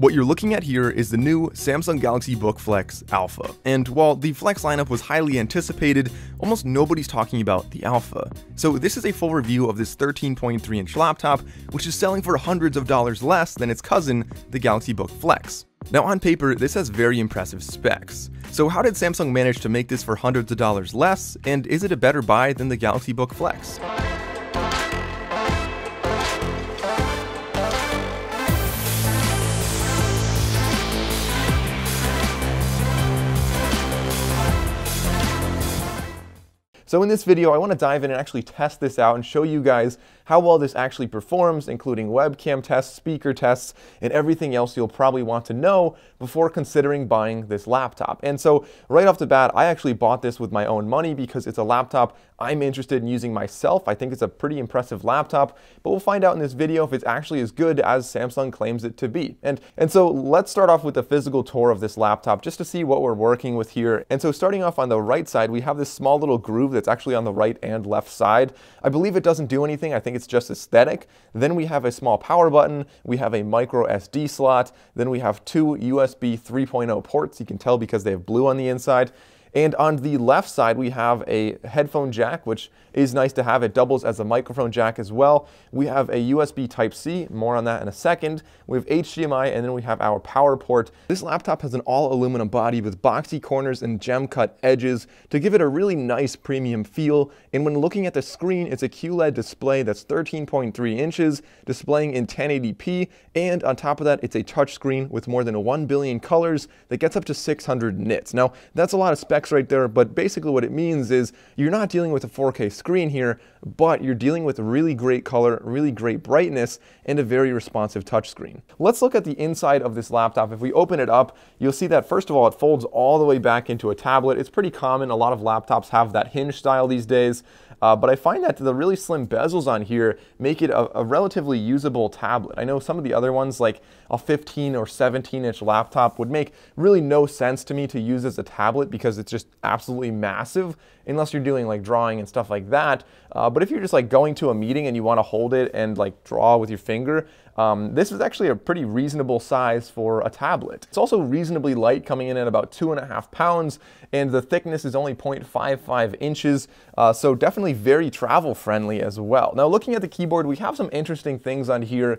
What you're looking at here is the new Samsung Galaxy Book Flex Alpha, and while the Flex lineup was highly anticipated, almost nobody's talking about the Alpha. So this is a full review of this 13.3-inch laptop, which is selling for hundreds of dollars less than its cousin, the Galaxy Book Flex. Now on paper, this has very impressive specs. So how did Samsung manage to make this for hundreds of dollars less, and is it a better buy than the Galaxy Book Flex? So in this video, I want to dive in and actually test this out and show you guys how well this actually performs, including webcam tests, speaker tests, and everything else you'll probably want to know before considering buying this laptop. And so right off the bat, I actually bought this with my own money because it's a laptop I'm interested in using myself. I think it's a pretty impressive laptop, but we'll find out in this video if it's actually as good as Samsung claims it to be. And so let's start off with a physical tour of this laptop just to see what we're working with here. And so starting off on the right side, we have this small little groove that's actually on the right and left side. I believe it doesn't do anything. I think it's just aesthetic. Then we have a small power button. We have a micro SD slot. Then we have two USB 3.0 ports. You can tell because they have blue on the inside. And on the left side, we have a headphone jack, which is nice to have. It doubles as a microphone jack as well. We have a USB Type-C, more on that in a second. We have HDMI, and then we have our power port. This laptop has an all-aluminum body with boxy corners and gem-cut edges to give it a really nice premium feel. And when looking at the screen, it's a QLED display that's 13.3 inches, displaying in 1080p. And on top of that, it's a touchscreen with more than 1 billion colors that gets up to 600 nits. Now, that's a lot of specs right there, but basically what it means is you're not dealing with a 4K screen here, but you're dealing with really great color, really great brightness, and a very responsive touchscreen. Let's look at the inside of this laptop. If we open it up, you'll see that first of all, it folds all the way back into a tablet. It's pretty common. A lot of laptops have that hinge style these days, but I find that the really slim bezels on here make it a relatively usable tablet. I know some of the other ones, like a 15 or 17 inch laptop, would make really no sense to me to use as a tablet because it's just absolutely massive, unless you're doing like drawing and stuff like that. But if you're just like going to a meeting and you want to hold it and like draw with your finger, this is actually a pretty reasonable size for a tablet. It's also reasonably light, coming in at about 2.5 pounds, and the thickness is only 0.55 inches. So definitely very travel friendly as well. Now looking at the keyboard, we have some interesting things on here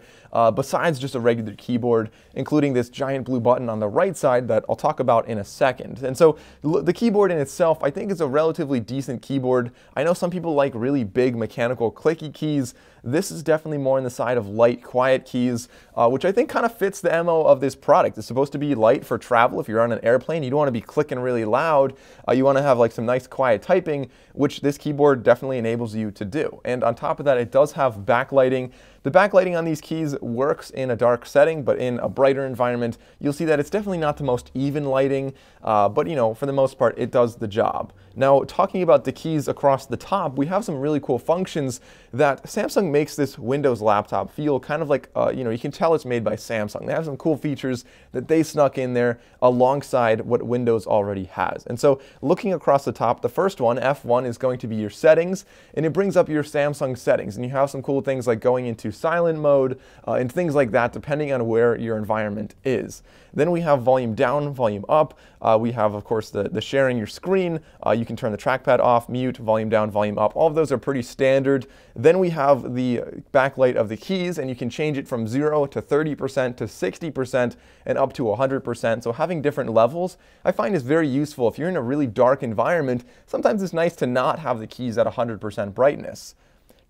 besides just a regular keyboard, including this giant blue button on the right side that I'll talk about in a second. And so the keyboard in itself, I think, is a relatively decent keyboard. I know some people like really big mechanical clicky keys. This is definitely more on the side of light, quiet keys, which I think kind of fits the MO of this product. It's supposed to be light for travel. If you're on an airplane, you don't want to be clicking really loud. You want to have like some nice quiet typing, which this keyboard definitely enables you to do. And on top of that, it does have backlighting. The backlighting on these keys works in a dark setting, but in a brighter environment, you'll see that it's definitely not the most even lighting, but you know, for the most part, it does the job. Now, talking about the keys across the top, we have some really cool functions that Samsung makes this Windows laptop feel kind of like, you know, you can tell it's made by Samsung. They have some cool features that they snuck in there alongside what Windows already has. And so looking across the top, the first one, F1, is going to be your settings, and it brings up your Samsung settings, and you have some cool things like going into silent mode and things like that, depending on where your environment is. Then we have volume down, volume up. We have, of course, the sharing your screen. You can turn the trackpad off, mute, volume down, volume up. All of those are pretty standard. Then we have the backlight of the keys, and you can change it from 0 to 30% to 60% and up to 100%. So having different levels, I find, is very useful. If you're in a really dark environment, sometimes it's nice to not have the keys at 100% brightness.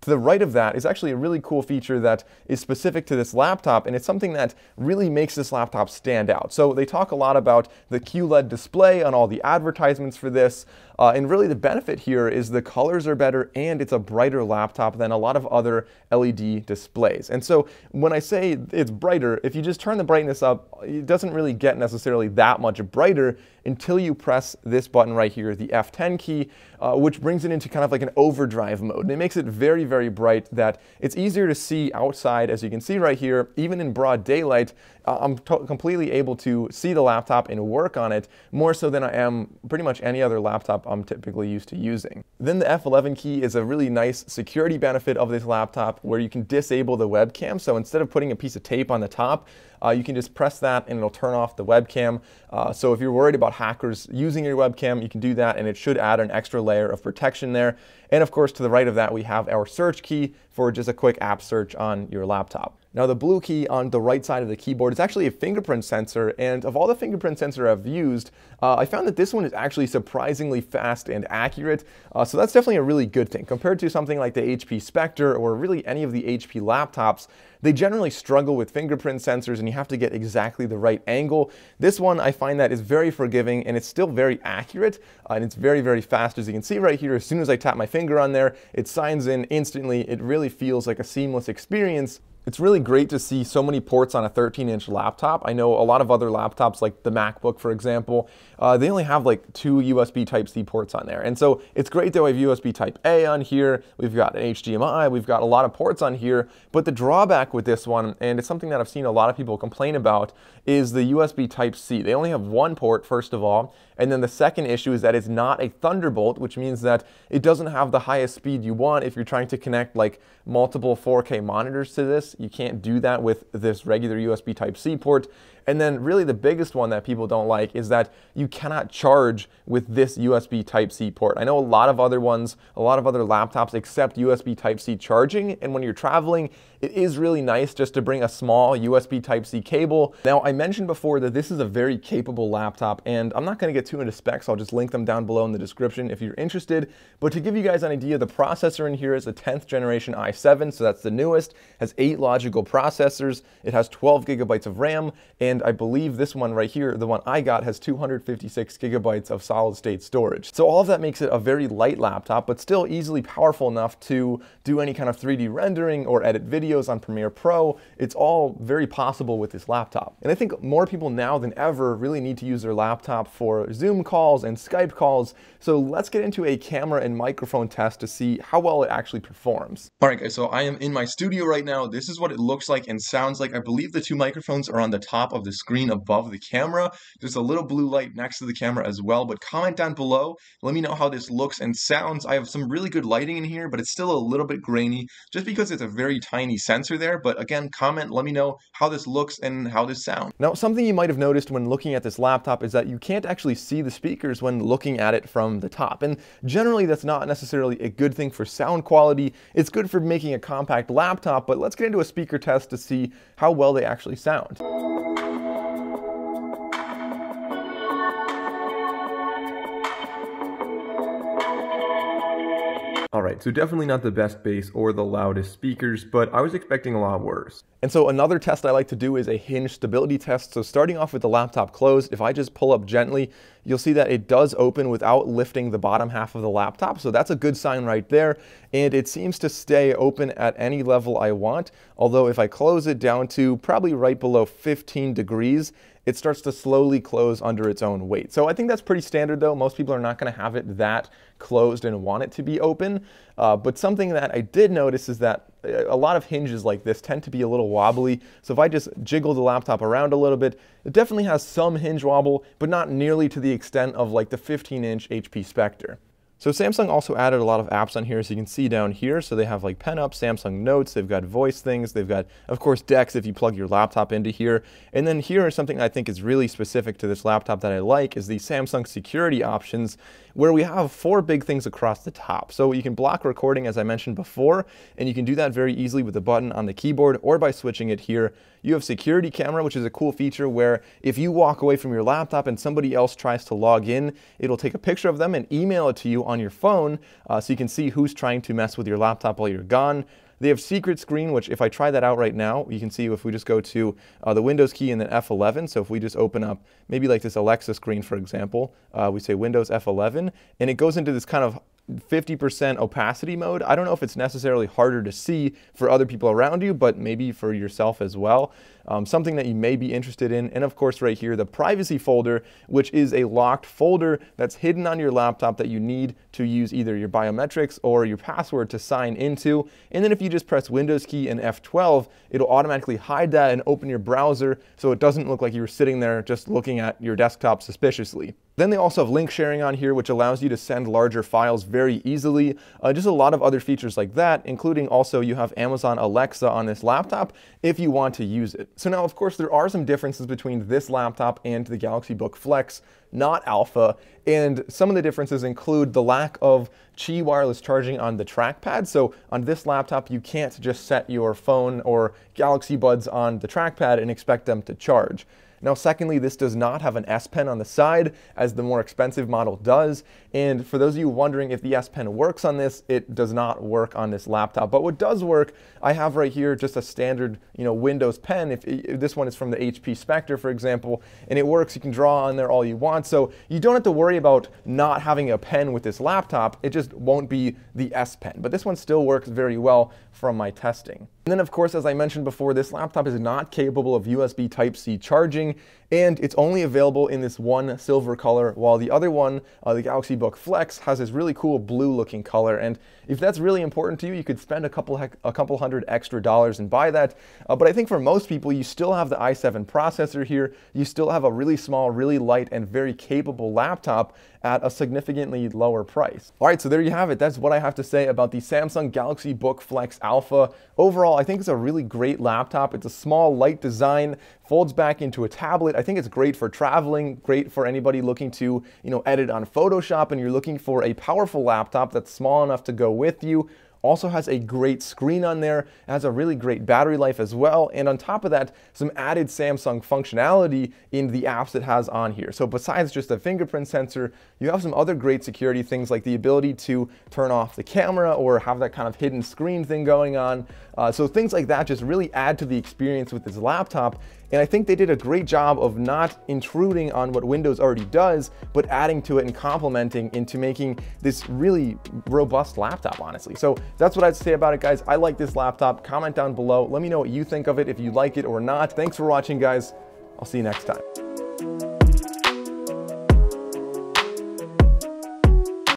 To the right of that is actually a really cool feature that is specific to this laptop, and it's something that really makes this laptop stand out. So they talk a lot about the QLED display on all the advertisements for this, and really the benefit here is the colors are better and it's a brighter laptop than a lot of other LED displays. And so when I say it's brighter, if you just turn the brightness up, it doesn't really get necessarily that much brighter until you press this button right here, the F10 key, which brings it into kind of like an overdrive mode. And it makes it very, very bright that it's easier to see outside. As you can see right here, even in broad daylight, I'm completely able to see the laptop and work on it more so than I am pretty much any other laptop I'm typically used to using. Then the F11 key is a really nice security benefit of this laptop where you can disable the webcam. So instead of putting a piece of tape on the top, you can just press that and it'll turn off the webcam. So if you're worried about hackers using your webcam, you can do that and it should add an extra layer of protection there. And of course, to the right of that, we have our search key for just a quick app search on your laptop. Now the blue key on the right side of the keyboard is actually a fingerprint sensor, and of all the fingerprint sensors I've used, I found that this one is actually surprisingly fast and accurate, so that's definitely a really good thing. Compared to something like the HP Spectre or really any of the HP laptops, they generally struggle with fingerprint sensors and you have to get exactly the right angle. This one I find that is very forgiving and it's still very accurate and it's very, very fast. As you can see right here, as soon as I tap my finger on there, it signs in instantly. It really feels like a seamless experience. It's really great to see so many ports on a 13-inch laptop. I know a lot of other laptops, like the MacBook, for example, they only have like 2 USB Type-C ports on there. And so it's great that we have USB Type-A on here, we've got an HDMI, we've got a lot of ports on here, but the drawback with this one, and it's something that I've seen a lot of people complain about, is the USB Type-C. They only have one port, first of all, and then the second issue is that it's not a Thunderbolt, which means that it doesn't have the highest speed you want if you're trying to connect like multiple 4K monitors to this. You can't do that with this regular USB Type-C port. And then really the biggest one that people don't like is that you cannot charge with this USB Type-C port. I know a lot of other ones, a lot of other laptops accept USB Type-C charging, and when you're traveling, it is really nice just to bring a small USB Type-C cable. Now, I mentioned before that this is a very capable laptop, and I'm not gonna get too into specs, I'll just link them down below in the description if you're interested, but to give you guys an idea, the processor in here is a 10th generation i7, so that's the newest, has 8 logical processors, it has 12 gigabytes of RAM, and I believe this one right here, the one I got, has 256 gigabytes of solid state storage. So all of that makes it a very light laptop, but still easily powerful enough to do any kind of 3D rendering or edit videos on Premiere Pro. It's all very possible with this laptop. And I think more people now than ever really need to use their laptop for Zoom calls and Skype calls. So let's get into a camera and microphone test to see how well it actually performs. All right guys, so I am in my studio right now. This is what it looks like and sounds like. I believe the two microphones are on the top of the screen above the camera. There's a little blue light next to the camera as well, but comment down below. Let me know how this looks and sounds. I have some really good lighting in here, but it's still a little bit grainy just because it's a very tiny sensor there. But again, comment, let me know how this looks and how this sounds. Now, something you might have noticed when looking at this laptop is that you can't actually see the speakers when looking at it from the top. And generally, that's not necessarily a good thing for sound quality. It's good for making a compact laptop, but let's get into a speaker test to see how well they actually sound. Alright, so definitely not the best bass or the loudest speakers, but I was expecting a lot worse. And so another test I like to do is a hinge stability test. So starting off with the laptop closed, if I just pull up gently, you'll see that it does open without lifting the bottom half of the laptop. So that's a good sign right there. And it seems to stay open at any level I want. Although if I close it down to probably right below 15 degrees, it starts to slowly close under its own weight. So I think that's pretty standard though. Most people are not gonna have it that closed and want it to be open. But something that I did notice is that a lot of hinges like this tend to be a little wobbly. So if I just jiggle the laptop around a little bit, it definitely has some hinge wobble, but not nearly to the extent of like the 15-inch HP Spectre. So Samsung also added a lot of apps on here, as you can see down here. So they have like Pen Up, Samsung Notes, they've got voice things, they've got, of course, DeX if you plug your laptop into here. And then here is something I think is really specific to this laptop that I like, is the Samsung security options, where we have 4 big things across the top. So you can block recording, as I mentioned before, and you can do that very easily with the button on the keyboard or by switching it here. You have security camera, which is a cool feature where if you walk away from your laptop and somebody else tries to log in, it'll take a picture of them and email it to you on your phone, so you can see who's trying to mess with your laptop while you're gone. They have secret screen, which if I try that out right now, you can see if we just go to the Windows key and then F11, so if we just open up maybe like this Alexa screen, for example, we say Windows F11, and it goes into this kind of 50% opacity mode. I don't know if it's necessarily harder to see for other people around you, but maybe for yourself as well. Something that you may be interested in. And of course right here, the privacy folder, which is a locked folder that's hidden on your laptop that you need to use either your biometrics or your password to sign into. And then if you just press Windows key and F12, it'll automatically hide that and open your browser so it doesn't look like you were sitting there just looking at your desktop suspiciously. Then they also have link sharing on here, which allows you to send larger files very easily. Just a lot of other features like that, including also you have Amazon Alexa on this laptop if you want to use it. So now, of course, there are some differences between this laptop and the Galaxy Book Flex, not Alpha, and some of the differences include the lack of Qi wireless charging on the trackpad. So on this laptop, you can't just set your phone or Galaxy Buds on the trackpad and expect them to charge. Now, secondly, this does not have an S Pen on the side, as the more expensive model does. And for those of you wondering if the S Pen works on this, it does not work on this laptop. But what does work, I have right here just a standard, Windows pen. If this one is from the HP Spectre, for example, and it works. You can draw on there all you want. So you don't have to worry about not having a pen with this laptop. It just won't be the S Pen. But this one still works very well from my testing. And then, of course, as I mentioned before, this laptop is not capable of USB Type-C charging, and it's only available in this one silver color, while the other one, the Galaxy Book Flex, has this really cool blue-looking color. And if that's really important to you, you could spend a couple hundred extra dollars and buy that. But I think for most people, you still have the i7 processor here. You still have a really small, really light, and very capable laptop at a significantly lower price. All right, so there you have it. That's what I have to say about the Samsung Galaxy Book Flex Alpha. Overall, I think it's a really great laptop. It's a small, light design, folds back into a tablet. I think it's great for traveling, great for anybody looking to, edit on Photoshop, and you're looking for a powerful laptop that's small enough to go with you. Also has a great screen on there, has a really great battery life as well, and on top of that, some added Samsung functionality in the apps it has on here. So besides just a fingerprint sensor, you have some other great security things like the ability to turn off the camera or have that kind of hidden screen thing going on. So things like that just really add to the experience with this laptop. And I think they did a great job of not intruding on what Windows already does, but adding to it and complementing into making this really robust laptop, honestly. So that's what I'd say about it, guys. I like this laptop. Comment down below. Let me know what you think of it, if you like it or not. Thanks for watching, guys. I'll see you next time.